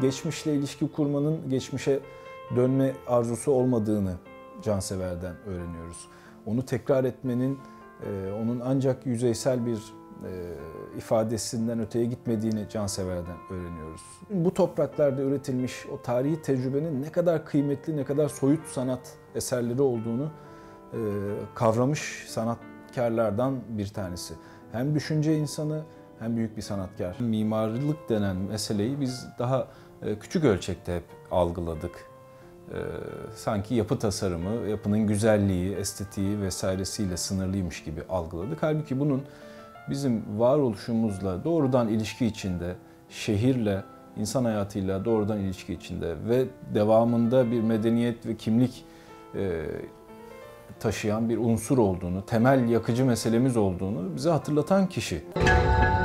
geçmişle ilişki kurmanın geçmişe dönme arzusu olmadığını canseverden öğreniyoruz. Onu tekrar etmenin, onun ancak yüzeysel bir ifadesinden öteye gitmediğini canseverden öğreniyoruz. Bu topraklarda üretilmiş o tarihi tecrübenin ne kadar kıymetli, ne kadar soyut sanat eserleri olduğunu kavramış sanatkarlardan bir tanesi. Hem düşünce insanı hem büyük bir sanatkar. Mimarlık denen meseleyi biz daha küçük ölçekte hep algıladık. Sanki yapı tasarımı, yapının güzelliği, estetiği vesairesiyle sınırlıymış gibi algıladık. Halbuki bunun bizim varoluşumuzla doğrudan ilişki içinde, şehirle, insan hayatıyla doğrudan ilişki içinde ve devamında bir medeniyet ve kimlik taşıyan bir unsur olduğunu, temel yakıcı meselemiz olduğunu bize hatırlatan kişi.